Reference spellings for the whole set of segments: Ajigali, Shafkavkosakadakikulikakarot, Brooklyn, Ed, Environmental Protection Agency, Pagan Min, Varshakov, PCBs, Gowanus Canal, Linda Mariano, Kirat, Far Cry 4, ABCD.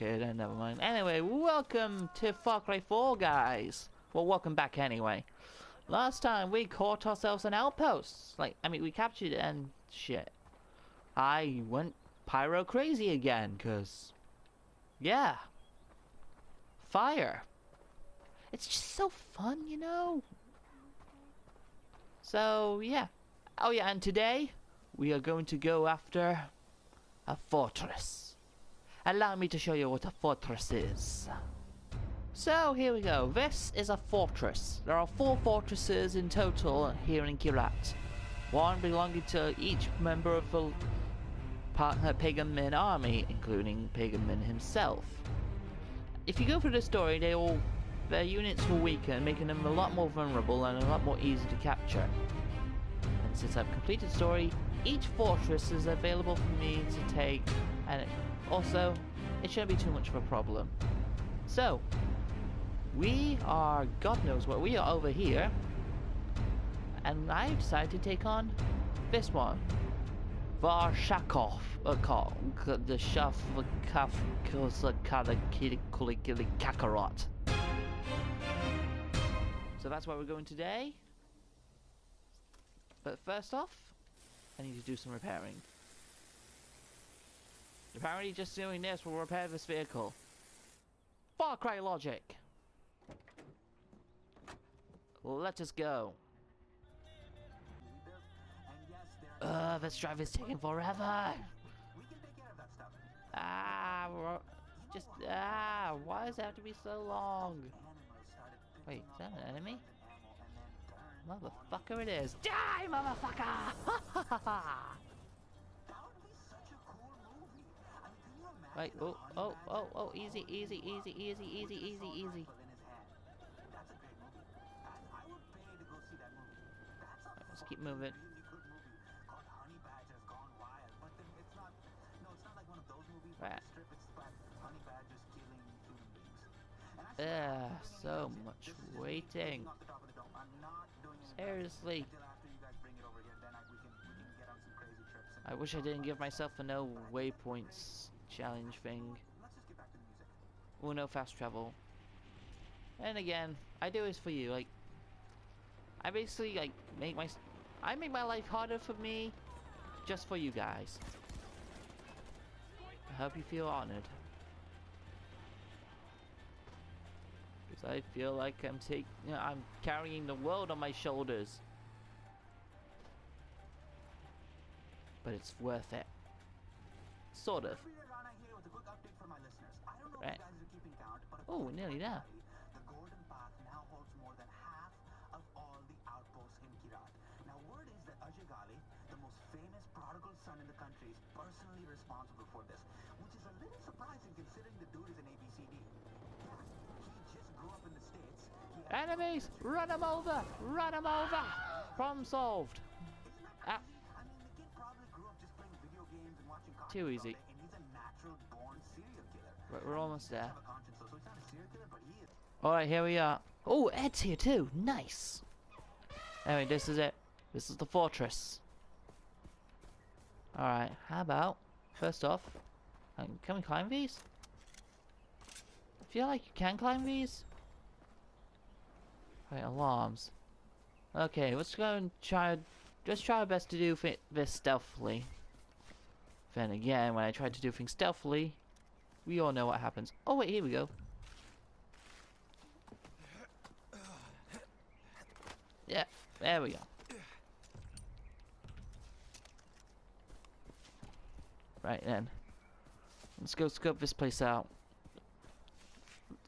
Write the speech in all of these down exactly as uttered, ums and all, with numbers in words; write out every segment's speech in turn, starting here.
okay, then never mind. Anyway, welcome to Far Cry four, guys. Well, welcome back anyway. Last time we caught ourselves an outpost. Like, I mean, we captured it and shit. I went pyro crazy again, because, yeah. Fire. It's just so fun, you know? So, yeah. Oh, yeah, and today we are going to go after a fortress. Allow me to show you what a fortress is. So, here we go. This is a fortress. There are four fortresses in total here in Kirat. One belonging to each member of the partner Pagan Min army, including Pagan Min himself. If you go through the story, they all... their units were weaker, making them a lot more vulnerable and a lot more easy to capture. And since I've completed the story, each fortress is available for me to take, and it, also, it shouldn't be too much of a problem. So, we are God knows what, we are over here, and I decided to take on this one, Varshakov, the Shafkavkosakadakikulikakarot. So that's where we're going today. But first off, I need to do some repairing. Apparently just doing this will repair this vehicle. Far Cry logic! Let us go. Ugh, this drive is taking forever! Ah, just, ah, why does it have to be so long? Wait, is that an enemy? Motherfucker it is. Die, motherfucker! Wait, oh, oh, oh, oh, easy, easy, easy, easy, easy, easy, easy. Right, let's keep moving. Right. Ugh, so much waiting. Seriously. I wish I didn't give myself a no waypoints challenge thing. Or no fast travel. And again, I do this for you. Like, I basically like make my I make my life harder for me, just for you guys. I hope you feel honored. Because I feel like I'm taking, you know, I'm carrying the world on my shoulders. But it's worth it. Sort of. Right. Oh, we're nearly there. The Golden Path now holds more than half of all the outposts in Kirat. Now, word is that Ajigali, the most famous prodigal son in the country, is personally responsible for this, which is a little surprising considering the dude is an A B C D. Enemies! Run them over! Run them over! Problem solved! Ah. Too easy. Right, we're almost there. Alright, here we are. Oh, Ed's here too! Nice! Anyway, this is it. This is the fortress. Alright, how about... first off... can we climb these? I feel like you can climb these. Right, alarms. Okay, let's go and try. Let's try our best to do this stealthily. Then again, when I try to do things stealthily, we all know what happens. Oh wait, here we go. Yeah, there we go. Right then, let's go scope this place out.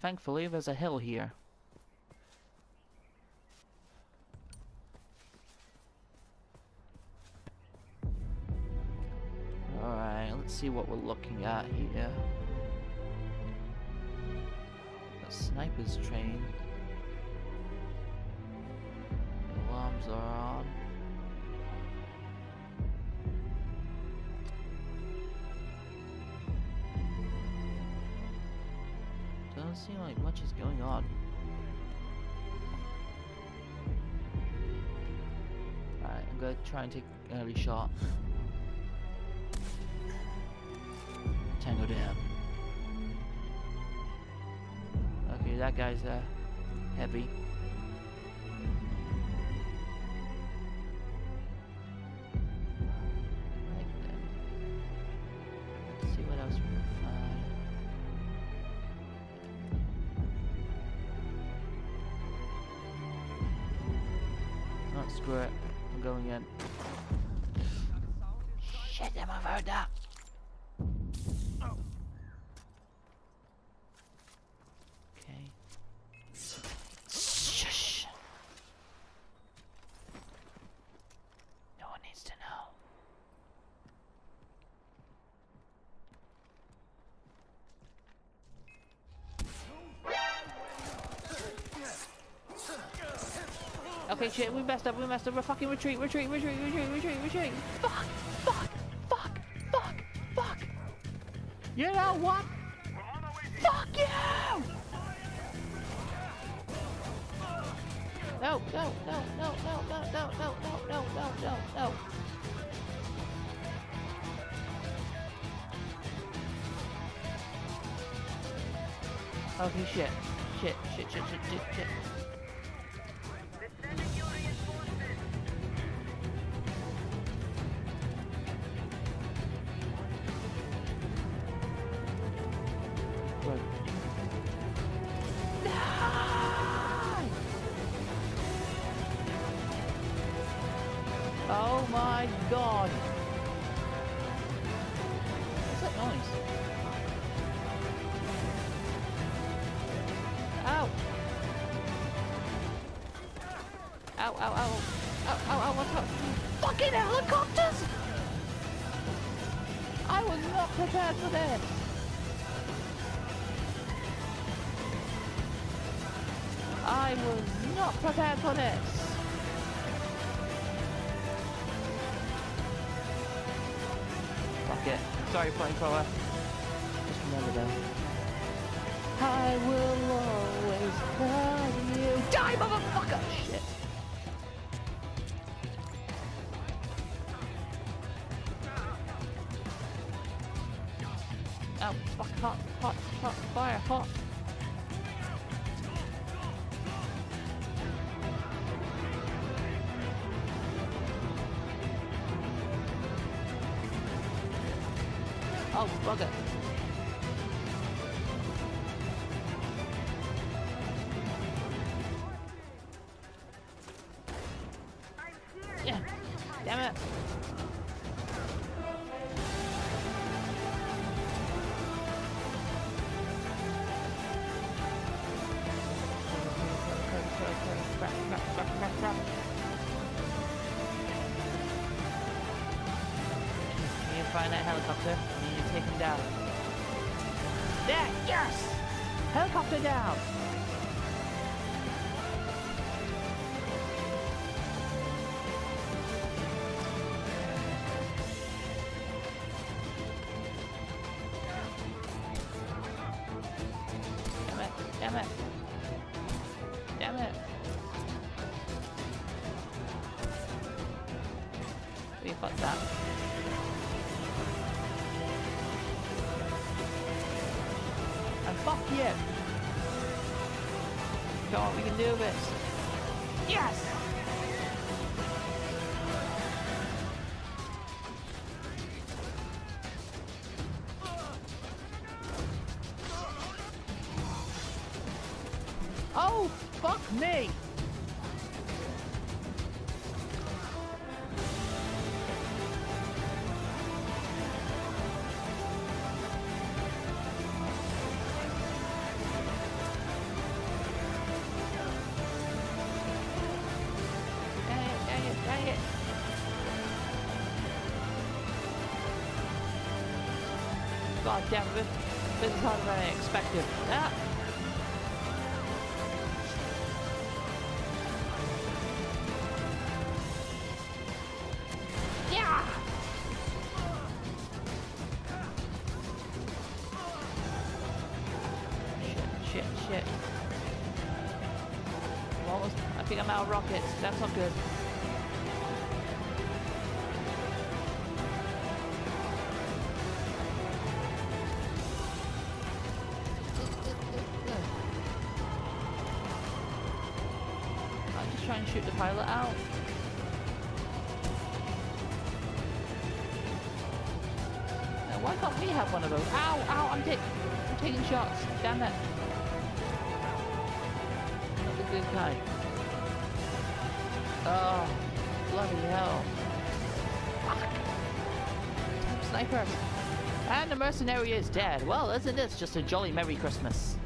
Thankfully, there's a hill here. See what we're looking at here. That sniper's trained. The alarms are on. Doesn't seem like much is going on. Alright, I'm gonna try and take an early shot. Tango down. you, that guy's uh, heavy. Screw it, I'm going in. Shit, them, I've heard that. Oh. Okay. Shush. No one needs to know. Okay, shit, we messed up, we messed up, we're fucking retreat, retreat, retreat, retreat, retreat, retreat. Fuck, fuck, fuck, fuck, fuck. You know what? Fuck you! No, no, no, no, no, no, no, no, no, no, no, no, no. Okay, shit, shit, shit, shit, shit, shit, shit. Oh my god! What's that noise? Ow! Ow, ow, ow! Ow, ow, ow, what's up? Fucking helicopters! I was not prepared for this! I was not prepared for this! Sorry, flamethrower. Just remember that. I will always love you. Die, motherfucker! Shit. Oh, fuck, hot, hot, hot, fire, hot. Oh, bugger. Yeah. Damn it. Can you find that helicopter? Take him down. There, yes! Helicopter down! Damn it, damn it. Damn it. We fucked that. Fuck yeah! Come on, we can do this! Yes! Oh, fuck me! God damn it, this is harder than I expected. Ah. Yeah! Shit, shit, shit. I'm almost, I think I'm out of rockets, that's not good. and shoot the pilot out. Now, why can't we have one of those? Ow, ow, I'm, I'm taking shots. Damn it. That's a good guy. Oh, bloody hell. Fuck. Sniper. And the mercenary is dead. Well, isn't this just a jolly Merry Christmas?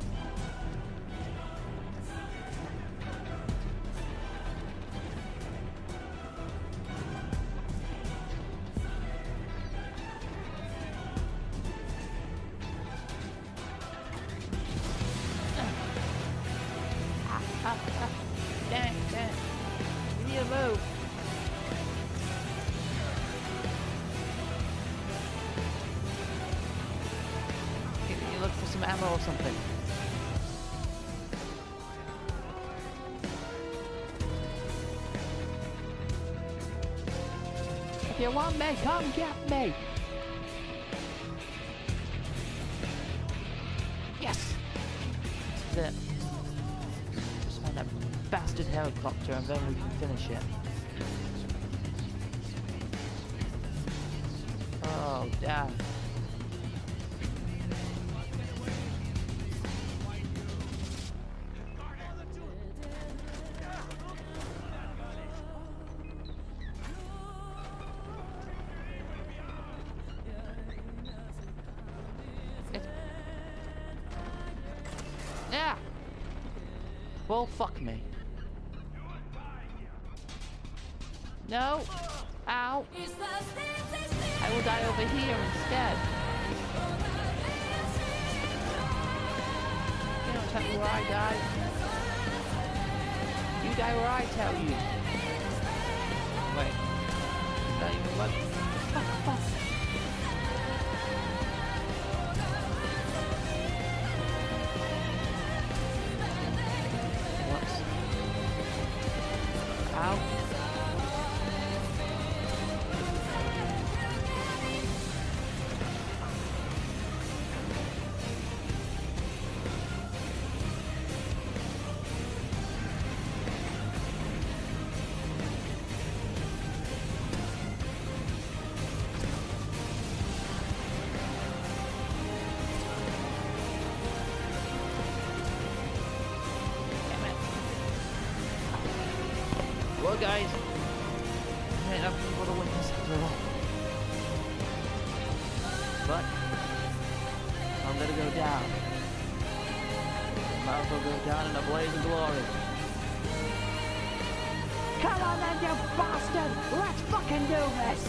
You want me? Come get me! Yes! This is it. Just find that bastard helicopter and then we can finish it. Oh, damn. Well, fuck me. No. Ow. I will die over here instead. You don't tell me where I die. You die where I tell you. Wait. Is that even what? Fuck, fuck. Well, guys, I don't think we're going to win this at all. But I'm going to go down. Might as well go down in a blaze of glory. Come on then, you bastard! Let's fucking do this!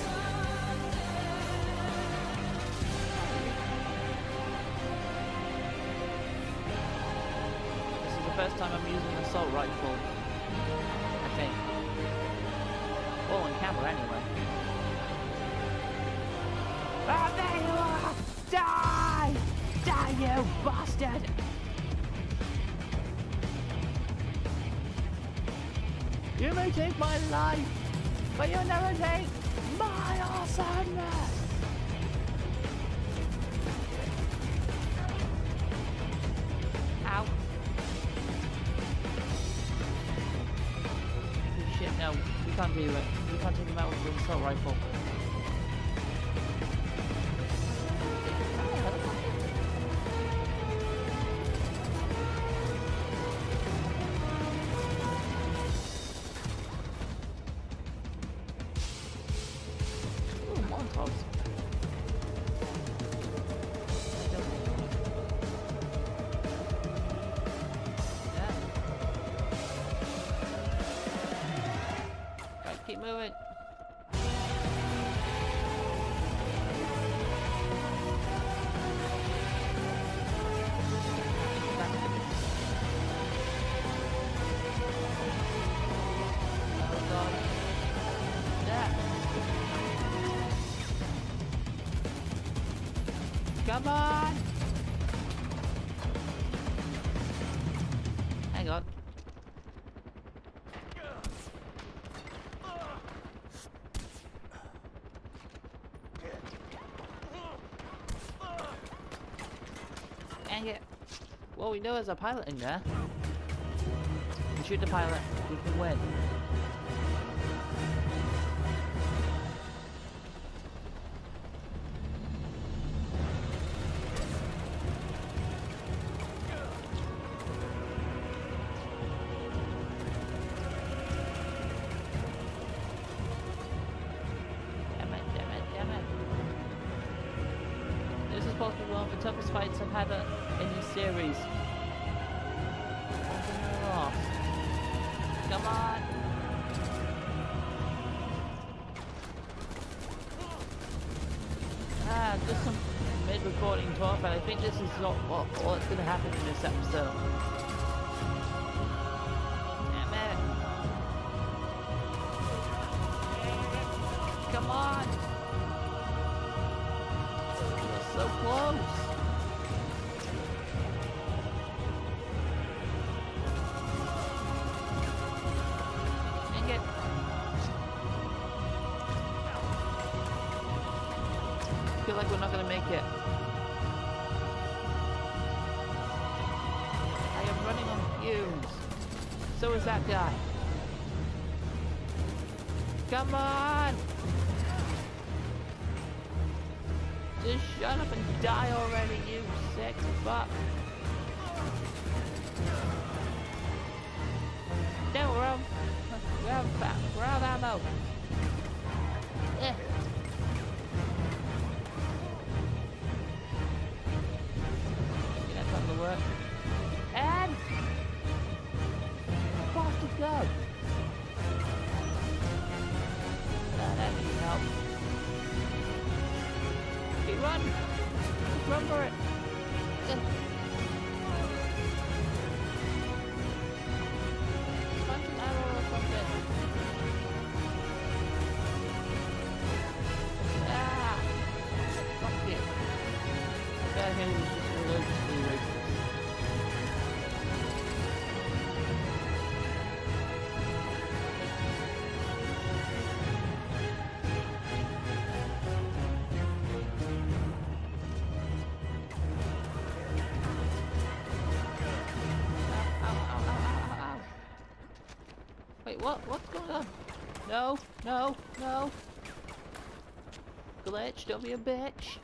This is the first time I'm using an assault rifle, I think. Well, on camera, anyway. Ah, there you are! Die! Die, you bastard! You may take my life, but you'll never take my awesomeness! Ow. Shit, no. We can't do it. We can't take him out with the assault rifle. Moving. Come on. Hang on. Well, we know there's a pilot in there. We shoot the pilot, we can win. possibly one of the toughest fights I've had in this series. Come on! Ah, just some mid-recording talk, and I think this is not what, what's going to happen in this episode. Damn it! Come on! We're so close! Like we're not gonna make it. I am running on fumes. So is that guy. Come on! Just shut up and die already, you sick fuck. No, we're on, we're on, we're on ammo. Eh. Work. And fast to go. Nah, that needs help. Okay, run! Run for it! Punch an arrow or something. Ah! Fuck it. That hand was just religiously racist. What? What's going on? No, no, no. Glitch, don't be a bitch.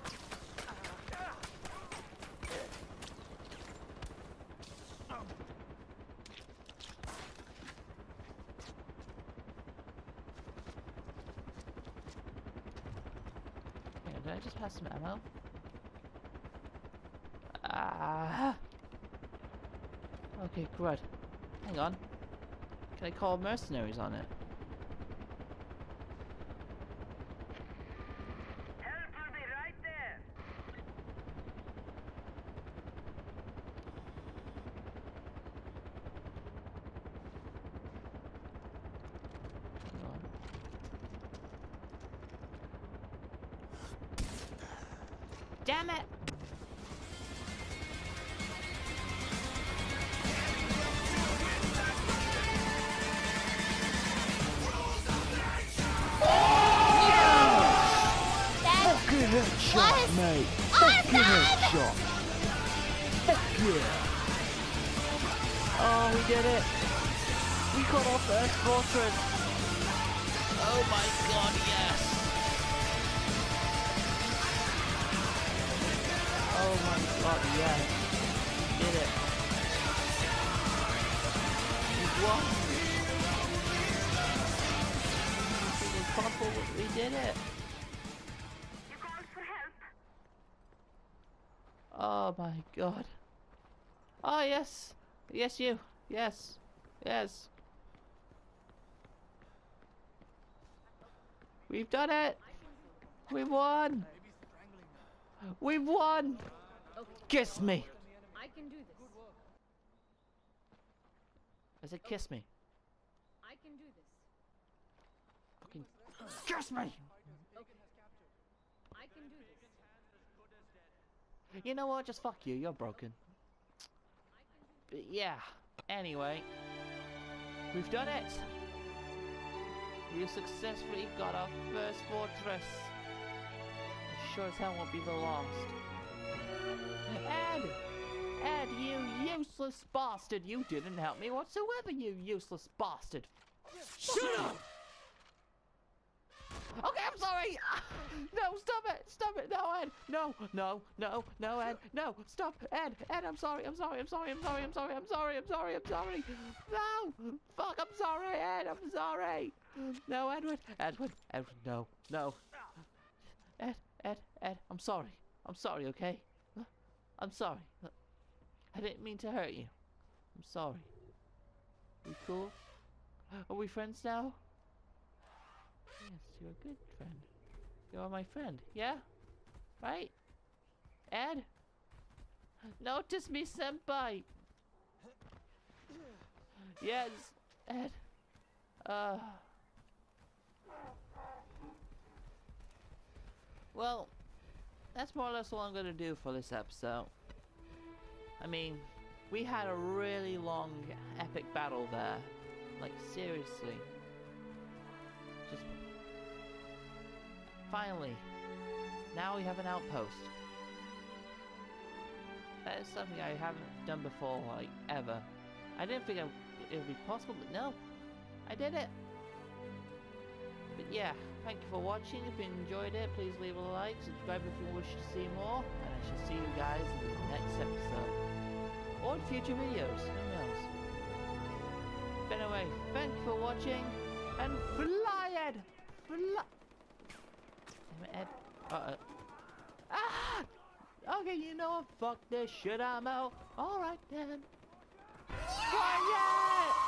Hang on, did I just pass some ammo? Ah. Okay, crud. Hang on. Can I call mercenaries on it? Help will be right there. Hang on. Damn it! Shot, mate. Fuck you, shot. Fuck yeah. Oh, we did it. We got our first fortress. Oh my god, yes. Oh my god, yes. We did it. We've won. It's possible we did it. Oh my god. Oh yes. Yes you. Yes. Yes. We've done it. We won. We won. Kiss me. I can do this. I said kiss me. I can do this. Fucking kiss me. I can do this. You know what? Just fuck you. You're broken. But yeah. Anyway. We've done it. We've successfully got our first fortress. Sure as hell won't be the last. Ed! Ed, you useless bastard. You didn't help me whatsoever, you useless bastard. Shut up! Okay, I'm sorry! No, stop it! Stop it! No, Ed! No! No! No! No, Ed! No! Stop! Ed! Ed, I'm sorry! I'm sorry! I'm sorry! I'm sorry! I'm sorry! I'm sorry! I'm sorry! I'm sorry! No! Fuck! I'm sorry, Ed! I'm sorry! No, Edward! Edward! Edward! No! No! Ed! Ed! Ed! I'm sorry! I'm sorry, okay? I'm sorry. I didn't mean to hurt you. I'm sorry. We cool? Are we friends now? Yes, you're a good friend. You're my friend, yeah? Right? Ed? Notice me, senpai! Yes, Ed. Uh... Well, that's more or less all I'm gonna do for this episode. I mean, we had a really long, epic battle there. Like, seriously. Just... Finally. Now we have an outpost. That is something I haven't done before, like, ever. I didn't think it would be possible, but no. I did it! But yeah, thank you for watching. If you enjoyed it, please leave a like, subscribe if you wish to see more, and I shall see you guys in the next episode. Or in future videos, who knows. But anyway, thank you for watching, and fly, Ed! Fly! Damn it, Ed. Uh-oh. Ah! Okay, you know what? Fuck this shit, I'm out. Alright then. Fly, Ed!